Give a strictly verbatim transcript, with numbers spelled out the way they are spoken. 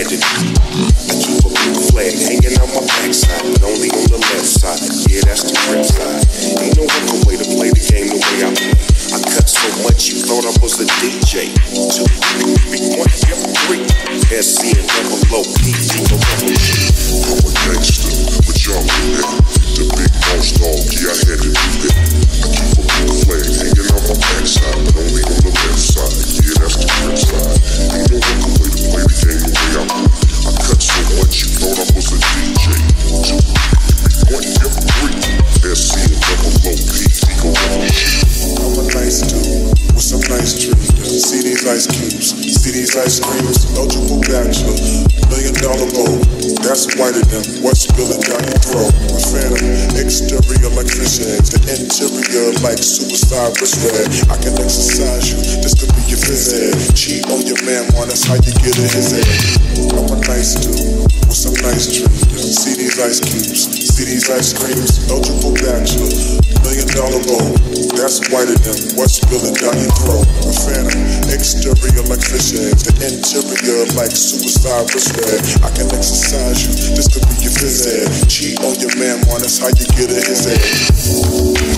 headed to a big flag hanging on my backside, but only on the left side. Yeah, that's the trip side. Ain't no other way to play the game the way I play. I cut so much you thought I was a D J. Two, three, one, two, three. S C and double low P to the rubber. I'm a gangster, but y'all knew that. The big boss dog, yeah, I had to do that. I keep a big flag hanging on my backside, but only on the left side. Yeah, that's the trip side. Ain't no other way to play the game the way I play. I cut so much you thought I was a D J. Two, one, two, three. S C and double low P to the rubber. I'm a nice dude with some nice trees. See these ice cubes, see these ice creams. Eligible bachelor, million dollar bowl. That's whiter than what's spilling down your throat. A phantom, exterior like fish eggs. The interior like suicide wrist red. I can exercise you just to be your phys ed. Cheat on your man, man, that's how you get in his head. I'm a nice dude with some nice trees. See these ice cubes, see these ice creams. Eligible bachelor, million dollar bowl. That's whiter than what's spilling down your throat. A phantom, exterior like fish eggs. The interior like suicide wrist red. I can exercise you just to be your phys ed. Cheat on your man, man, that's how you get in his head.